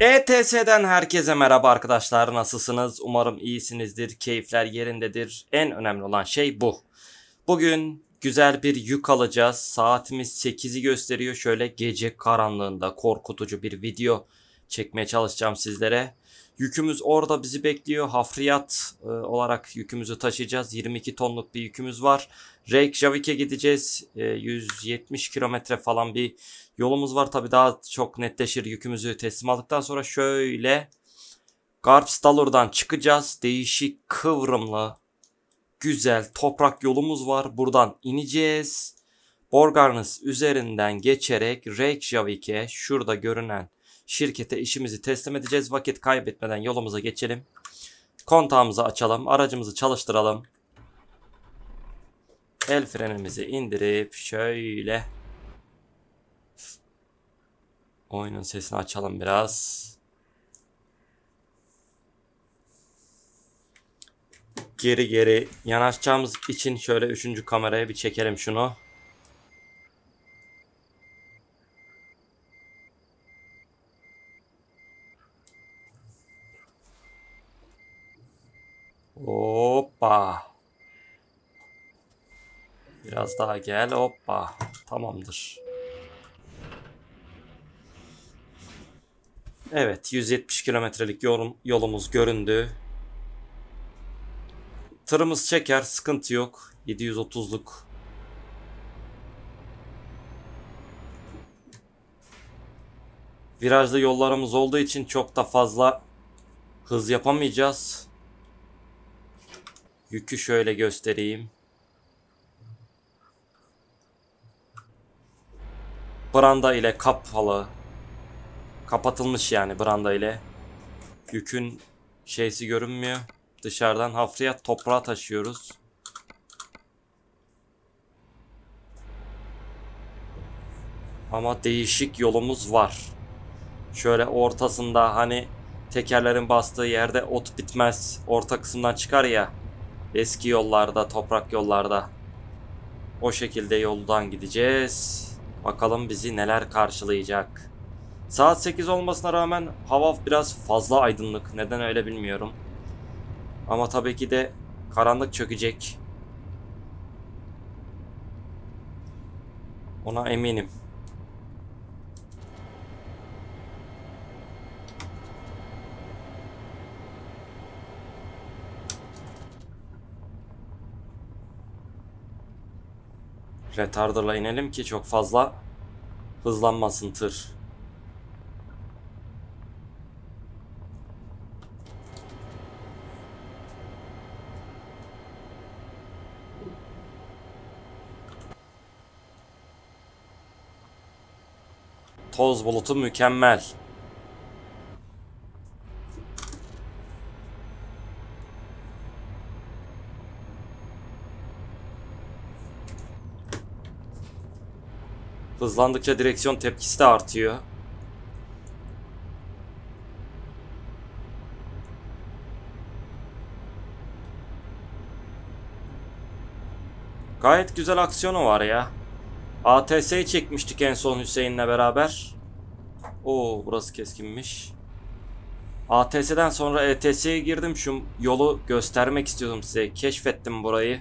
ETS'den herkese merhaba arkadaşlar, nasılsınız? Umarım iyisinizdir, keyifler yerindedir. En önemli olan şey bu. Bugün güzel bir yük alacağız. Saatimiz 8'i gösteriyor. Şöyle gece karanlığında korkutucu bir video çekmeye çalışacağım sizlere. Yükümüz orada bizi bekliyor. Hafriyat olarak yükümüzü taşıyacağız. 22 tonluk bir yükümüz var. Reykjavik'e gideceğiz. 170 kilometre falan bir yolumuz var. Tabii daha çok netleşir yükümüzü teslim aldıktan sonra. Şöyle Garðsdalur'dan çıkacağız. Değişik, kıvrımlı, güzel toprak yolumuz var. Buradan ineceğiz. Borgarnes üzerinden geçerek Reykjavik'e, şurada görünen şirkete işimizi teslim edeceğiz. Vakit kaybetmeden yolumuza geçelim. Kontağımızı açalım. Aracımızı çalıştıralım. El frenimizi indirip şöyle oyunun sesini açalım biraz. Geri yanaşacağımız için şöyle 3. kameraya bir çekelim şunu. Hoppa. Biraz daha gel. Hoppa. Tamamdır. Evet, 170 kilometrelik yolumuz göründü. Tırımız çeker, sıkıntı yok. 730'luk. Virajlı yollarımız olduğu için çok da fazla hız yapamayacağız. Yükü şöyle göstereyim. Branda ile kapalı. Kapatılmış yani branda ile. Yükün şeysi görünmüyor. Dışarıdan hafriyat toprağa taşıyoruz. Ama değişik yolumuz var. Şöyle ortasında hani tekerlerin bastığı yerde ot bitmez. Orta kısımdan çıkar ya. Eski yollarda, toprak yollarda. O şekilde yoldan gideceğiz. Bakalım bizi neler karşılayacak. Saat 8 olmasına rağmen hava biraz fazla aydınlık. Neden öyle bilmiyorum. Ama tabii ki de karanlık çökecek. Ona eminim. Retarder'la inelim ki çok fazla hızlanmasın tır. Toz bulutu mükemmel. Hızlandıkça direksiyon tepkisi de artıyor. Gayet güzel aksiyonu var ya. ATS'yi çekmiştik en son Hüseyin'le beraber. Oo, burası keskinmiş. ATS'den sonra ETS'ye girdim. Şu yolu göstermek istiyordum size. Keşfettim burayı.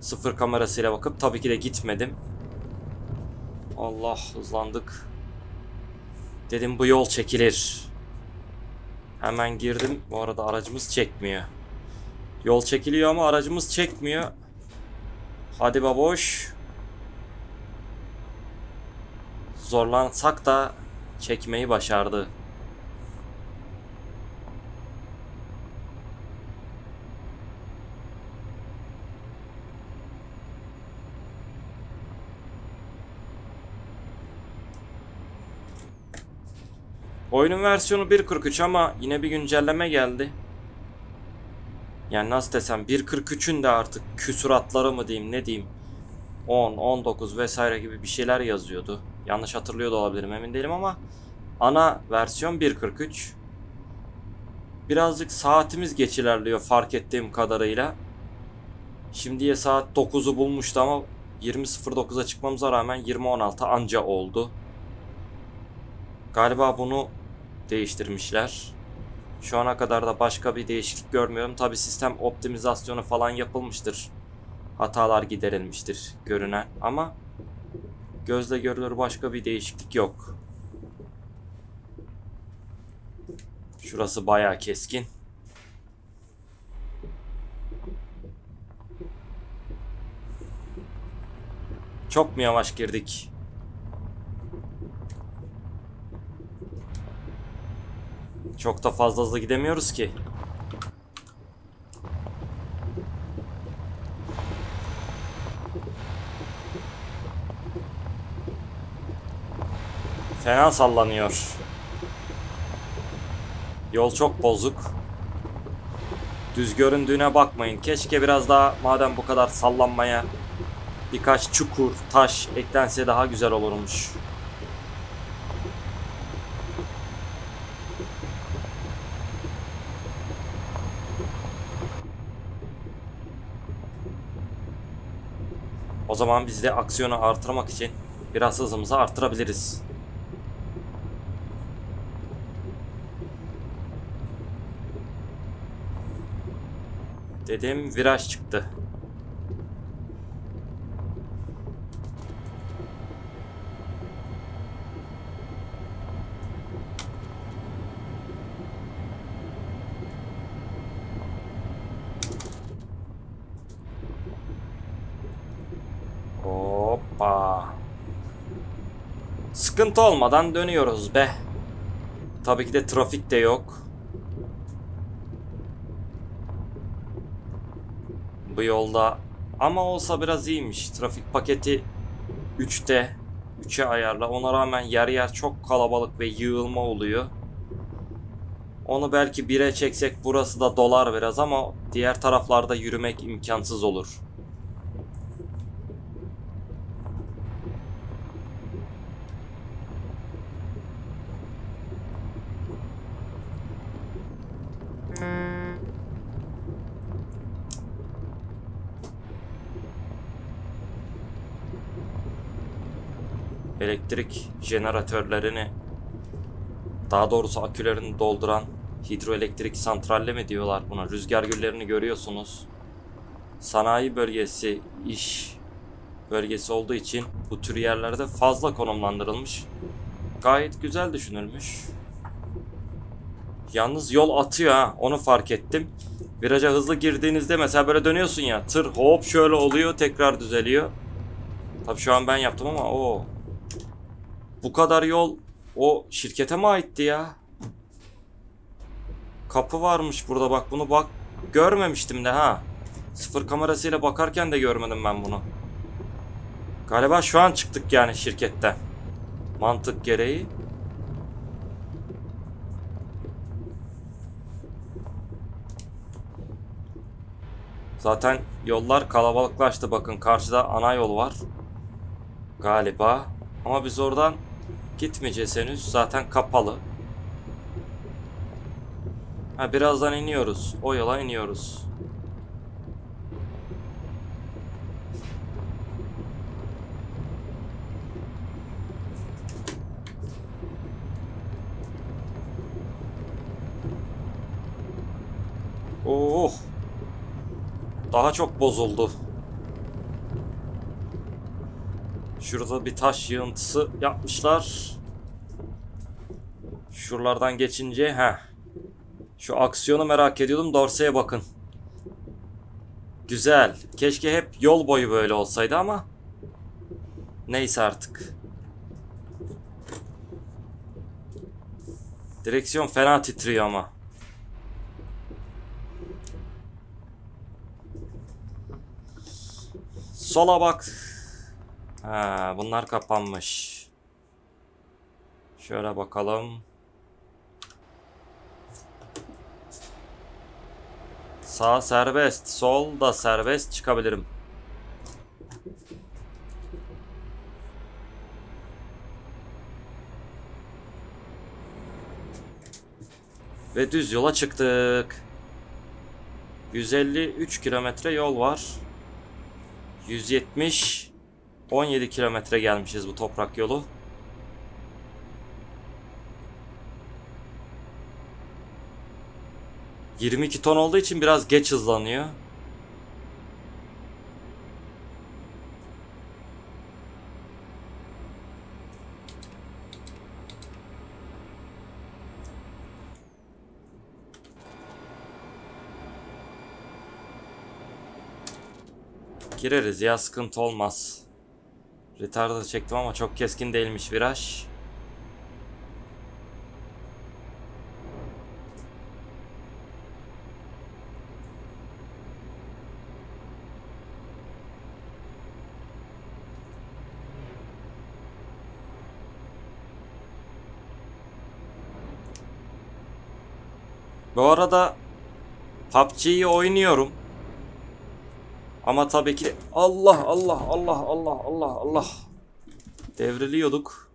Sıfır kamerasıyla bakıp tabii ki de gitmedim. Allah, hızlandık. Dedim bu yol çekilir. Hemen girdim. Bu arada aracımız çekmiyor. Yol çekiliyor ama aracımız çekmiyor. Hadi baboş. Zorlansak da çekmeyi başardı. Oyunun versiyonu 1.43 ama yine bir güncelleme geldi. Yani nasıl desem, 1.43'ün de artık küsuratları mı diyeyim ne diyeyim, 10, 19 vesaire gibi bir şeyler yazıyordu. Yanlış hatırlıyor da olabilirim, emin değilim ama ana versiyon 1.43. Birazcık saatimiz geç ilerliyor fark ettiğim kadarıyla. Şimdiye saat 9'u bulmuştu ama 20.09'a çıkmamıza rağmen 20.16 anca oldu. Galiba bunu değiştirmişler. Şu ana kadar da başka bir değişiklik görmüyorum. Tabi sistem optimizasyonu falan yapılmıştır. Hatalar giderilmiştir görünen ama gözle görülür başka bir değişiklik yok. Şurası bayağı keskin. Çok mu yavaş girdik? Çok da fazla hızlı gidemiyoruz ki. Fena sallanıyor. Yol çok bozuk. Düz göründüğüne bakmayın. Keşke biraz daha, madem bu kadar sallanmaya, birkaç çukur, taş eklense daha güzel olurmuş. O zaman biz de aksiyonu artırmak için biraz hızımızı artırabiliriz. Dediğim viraj çıktı. Hoppa. Sıkıntı olmadan dönüyoruz be. Tabii ki de trafik de yok. Bu yolda ama olsa biraz iyiymiş. Trafik paketi 3'e ayarla. Ona rağmen yer yer çok kalabalık ve yığılma oluyor. Onu belki 1'e çeksek burası da dolar biraz ama diğer taraflarda yürümek imkansız olur. Elektrik jeneratörlerini, daha doğrusu akülerini dolduran hidroelektrik santralle mi diyorlar buna? Rüzgar güllerini görüyorsunuz. Sanayi bölgesi, iş bölgesi olduğu için bu tür yerlerde fazla konumlandırılmış. Gayet güzel düşünülmüş. Yalnız yol atıyor ha, onu fark ettim. Viraja hızlı girdiğinizde mesela böyle dönüyorsun ya, tır hop şöyle oluyor, tekrar düzeliyor. Tabii şu an ben yaptım ama o. Bu kadar yol o şirkete mi aitti ya? Kapı varmış burada, bak bunu bak. Görmemiştim de ha. Sıfır kamerasıyla bakarken de görmedim ben bunu. Galiba şu an çıktık yani şirketten. Mantık gereği. Zaten yollar kalabalıklaştı, bakın karşıda ana yol var. Galiba. Ama biz oradan gitmeyeceğiz henüz. Zaten kapalı. Ha, birazdan iniyoruz. O yola iniyoruz. Oh! Daha çok bozuldu. Şurada bir taş yığıntısı yapmışlar. Şuralardan geçince he. Şu aksiyonu merak ediyordum. Dorseye bakın. Güzel. Keşke hep yol boyu böyle olsaydı ama neyse artık. Direksiyon fena titriyor ama. Sola bak. Ha, bunlar kapanmış. Şöyle bakalım. Sağ serbest, sol da serbest, çıkabilirim. Ve düz yola çıktık. 153 kilometre yol var. 170 17 kilometre gelmişiz bu toprak yolu. 22 ton olduğu için biraz geç hızlanıyor. Gireriz ya, sıkıntı olmaz. Retarda çektim ama çok keskin değilmiş viraj. Bu arada PUBG'yi oynuyorum. Ama tabii ki Allah Allah Allah Allah Allah Allah devriliyorduk.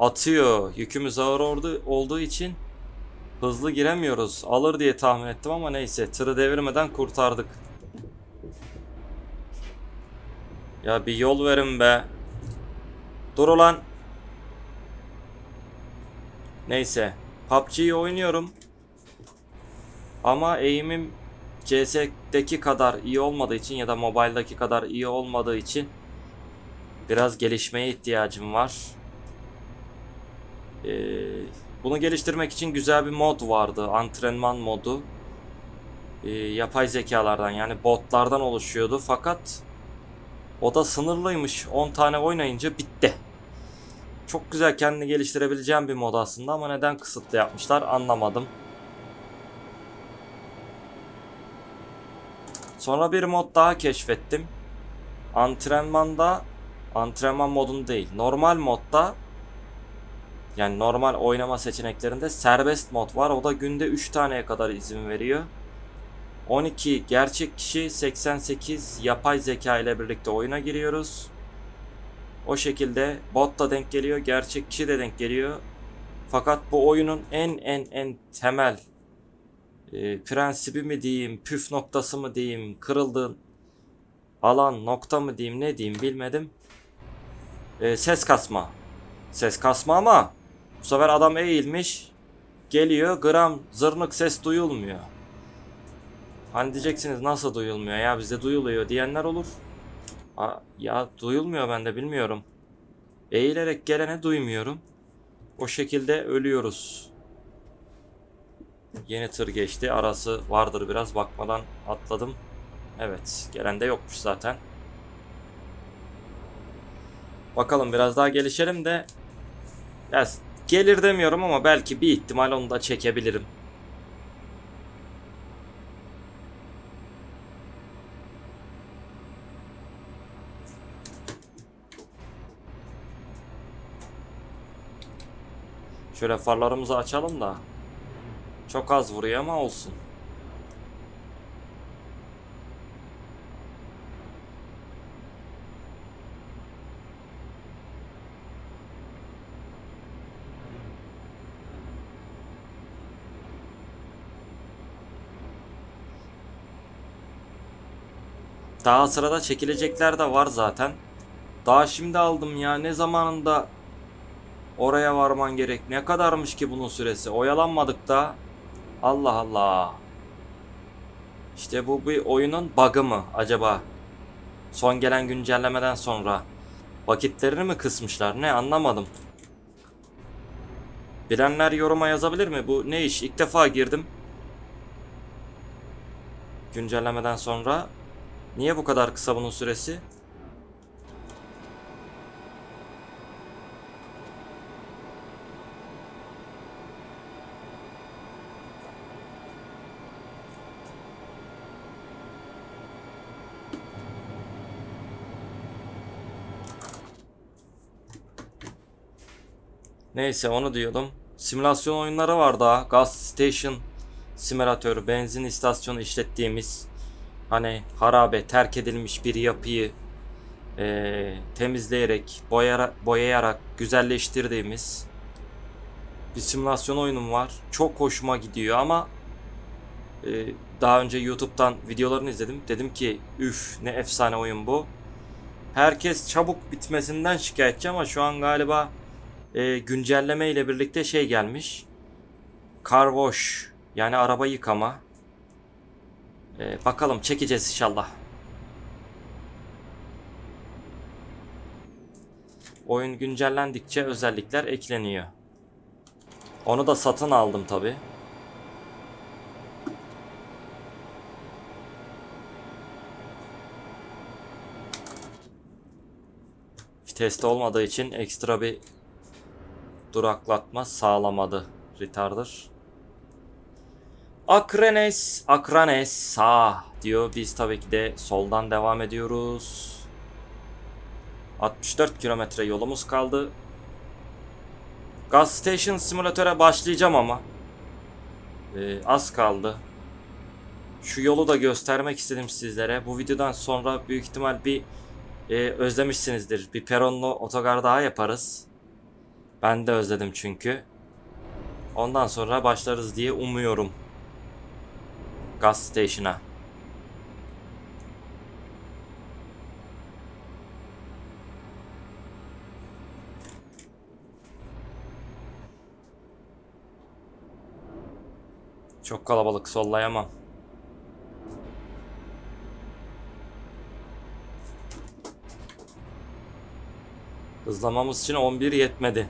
Atıyor. Yükümüz ağır olduğu için hızlı giremiyoruz. Alır diye tahmin ettim ama neyse, tırı devirmeden kurtardık. Ya bir yol verin be. Dur ulan. Neyse, PUBG'yi oynuyorum. Ama eğimim CS'deki kadar iyi olmadığı için ya da mobil'deki kadar iyi olmadığı için biraz gelişmeye ihtiyacım var. Bunu geliştirmek için güzel bir mod vardı. Antrenman modu. Yapay zekalardan, yani botlardan oluşuyordu. Fakat o da sınırlıymış. 10 tane oynayınca bitti. Çok güzel kendini geliştirebileceğim bir mod aslında ama neden kısıtlı yapmışlar anlamadım. Sonra bir mod daha keşfettim. Antrenmanda, antrenman modunu değil, normal modda, yani normal oynama seçeneklerinde serbest mod var. O da günde 3 taneye kadar izin veriyor. 12 gerçek kişi, 88 yapay zeka ile birlikte oyuna giriyoruz. O şekilde bot da denk geliyor, gerçek kişi de denk geliyor. Fakat bu oyunun en temel prensibi mi diyeyim, püf noktası mı diyeyim, kırıldığı alan nokta mı diyeyim, ne diyeyim bilmedim. Ses kasma. Ses kasma ama bu sefer adam eğilmiş, geliyor, gram zırnık ses duyulmuyor. Hani diyeceksiniz nasıl duyulmuyor ya, bizde duyuluyor diyenler olur. Ya duyulmuyor, ben de bilmiyorum. Eğilerek gelene duymuyorum. O şekilde ölüyoruz. Yeni tır geçti. Arası vardır biraz. Bakmadan atladım. Evet. Gelen de yokmuş zaten. Bakalım biraz daha gelişelim de. Ya, gelir demiyorum ama belki bir ihtimal onu da çekebilirim. Şöyle farlarımızı açalım da. Çok az vuruyor ama olsun. Daha sırada çekilecekler de var zaten. Daha şimdi aldım ya. Ne zamanında oraya varman gerek? Ne kadarmış ki bunun süresi? Oyalanmadık da. Allah Allah. İşte bu bir oyunun bug'ı mı acaba? Son gelen güncellemeden sonra vakitlerini mi kısmışlar? Ne, anlamadım. Bilenler yoruma yazabilir mi? Bu ne iş? İlk defa girdim. Güncellemeden sonra niye bu kadar kısa bunun süresi? Neyse, onu diyordum. Simülasyon oyunları var daha. Gas Station simülatörü, benzin istasyonu işlettiğimiz, hani harabe, terk edilmiş bir yapıyı temizleyerek, boyayarak güzelleştirdiğimiz bir simülasyon oyunum var. Çok hoşuma gidiyor ama daha önce YouTube'dan videolarını izledim. Dedim ki üf, ne efsane oyun bu. Herkes çabuk bitmesinden şikayetçi ama şu an galiba güncelleme ile birlikte şey gelmiş. Car wash Yani araba yıkama. Bakalım, çekeceğiz inşallah. Oyun güncellendikçe özellikler ekleniyor. Onu da satın aldım tabi. Viteste olmadığı için ekstra bir duraklatma sağlamadı retarder. Akranes, Akranes sağ diyor. Biz tabii ki de soldan devam ediyoruz. 64 kilometre yolumuz kaldı. Gas Station Simulator'a başlayacağım ama az kaldı. Şu yolu da göstermek istedim sizlere. Bu videodan sonra büyük ihtimal bir özlemişsinizdir. Bir peronlu otogar daha yaparız. Ben de özledim çünkü. Ondan sonra başlarız diye umuyorum. Gas Station'a. Çok kalabalık, sollayamam. Hızlamamız için 11 yetmedi.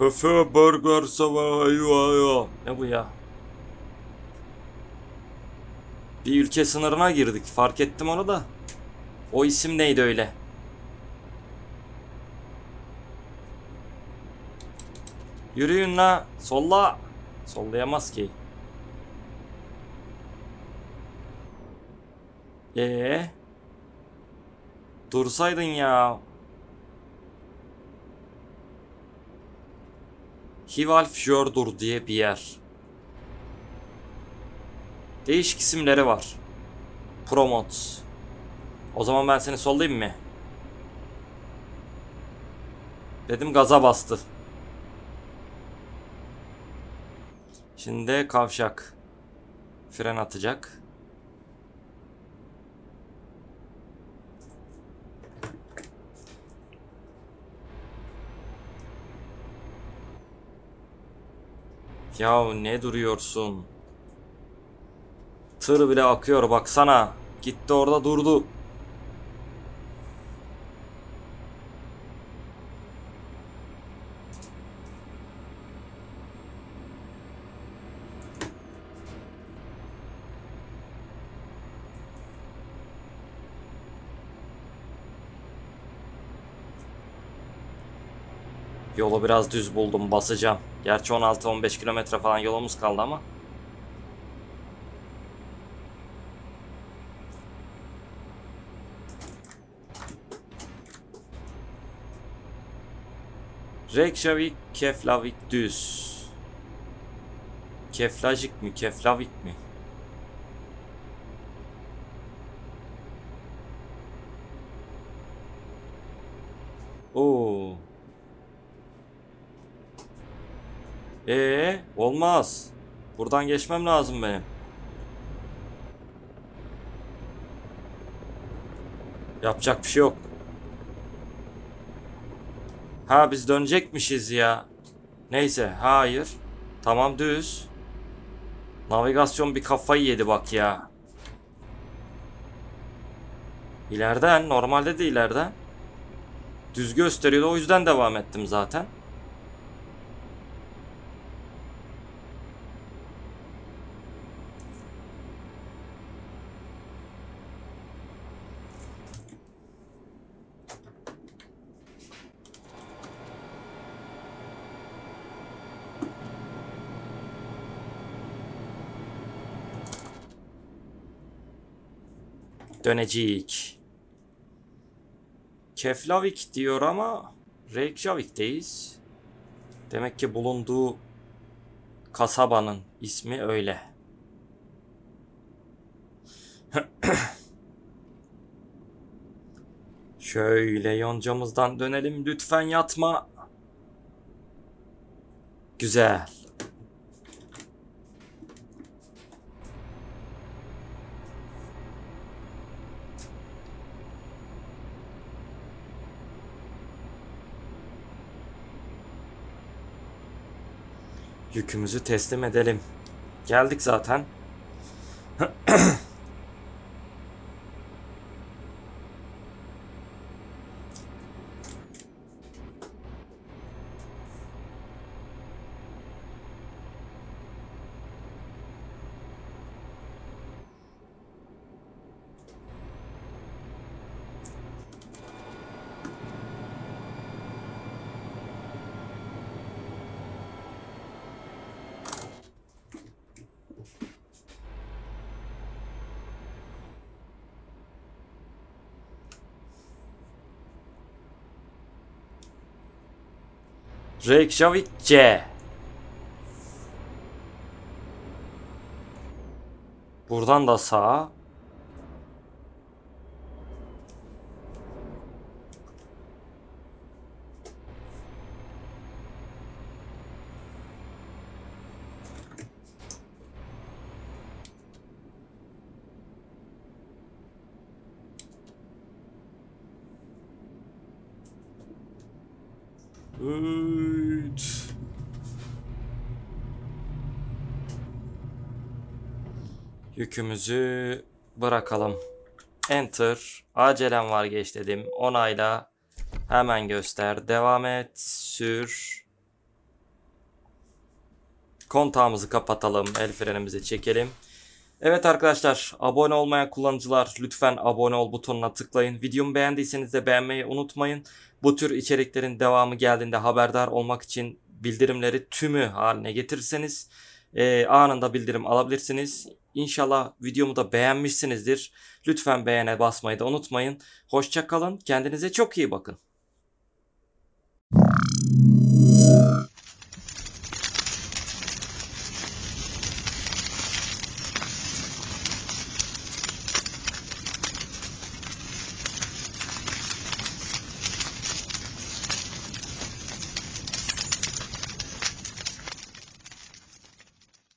Öfe burger sabahı ya. Ne bu ya? Bir ülke sınırına girdik. Fark ettim onu da. O isim neydi öyle? Yürüyün la. Solla. Sollayamaz ki. Dursaydın ya. Hvalfjordur diye bir yer. Değişik isimleri var. Promot. O zaman ben seni sollayayım mı? Dedim, gaza bastı. Şimdi kavşak. Fren atacak. Ya ne duruyorsun? Tır bile akıyor, baksana. Gitti orada durdu. Yolu biraz düz buldum, basacağım. Gerçi 16-15 kilometre falan yolumuz kaldı ama. Reykjavik, Keflavík düz. Keflavík mi, Keflavík mi? Oo. Olmaz. Buradan geçmem lazım benim. Yapacak bir şey yok. Ha, biz dönecekmişiz ya. Neyse, hayır. Tamam, düz. Navigasyon bir kafayı yedi bak ya. İleriden, normalde de ileriden. Düz gösteriyordu, o yüzden devam ettim zaten. Dönecek. Keflavík diyor ama Reykjavik'teyiz. Demek ki bulunduğu kasabanın ismi öyle. Şöyle yoncamızdan dönelim. Lütfen yatma. Güzel. Yükümüzü teslim edelim. Geldik zaten. Reykjavik C. Buradan da sağa. Yükümüzü bırakalım. Enter. Acelem var geç dedim. Onayla. Hemen göster. Devam et. Sür. Kontağımızı kapatalım. El frenimizi çekelim. Evet arkadaşlar, abone olmayan kullanıcılar lütfen abone ol butonuna tıklayın. Videomu beğendiyseniz de beğenmeyi unutmayın. Bu tür içeriklerin devamı geldiğinde haberdar olmak için bildirimleri tümü haline getirirseniz anında bildirim alabilirsiniz. İnşallah videomu da beğenmişsinizdir. Lütfen beğene basmayı da unutmayın. Hoşça kalın. Kendinize çok iyi bakın.